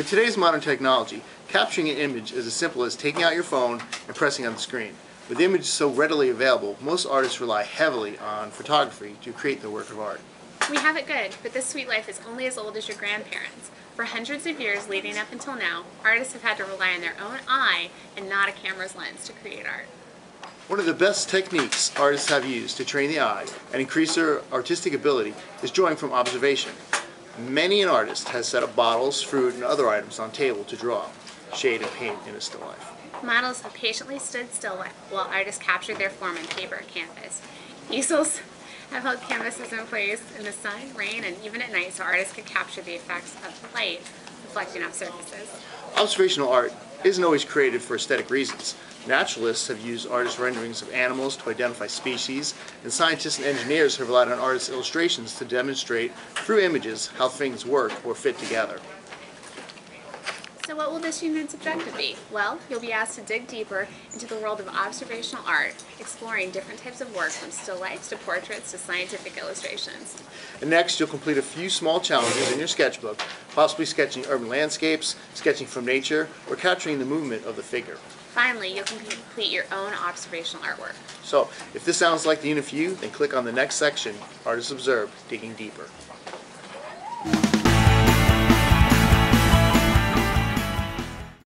With today's modern technology, capturing an image is as simple as taking out your phone and pressing on the screen. With images so readily available, most artists rely heavily on photography to create their work of art. We have it good, but this sweet life is only as old as your grandparents. For hundreds of years leading up until now, artists have had to rely on their own eye and not a camera's lens to create art. One of the best techniques artists have used to train the eye and increase their artistic ability is drawing from observation. Many an artist has set up bottles, fruit, and other items on table to draw, shade, and paint in a still life. Models have patiently stood still while artists captured their form in paper and canvas. Easels have held canvases in place in the sun, rain, and even at night so artists could capture the effects of light reflecting off surfaces. Observational art isn't always created for aesthetic reasons. Naturalists have used artist renderings of animals to identify species, and scientists and engineers have relied on artists' illustrations to demonstrate, through images, how things work or fit together. So what will this human subjective be? Well, you'll be asked to dig deeper into the world of observational art, exploring different types of work from still lifes to portraits to scientific illustrations. And next, you'll complete a few small challenges in your sketchbook, possibly sketching urban landscapes, sketching from nature, or capturing the movement of the figure. Finally, you can complete your own observational artwork. So, if this sounds like the unit for you, then click on the next section, Artists Observe, Digging Deeper.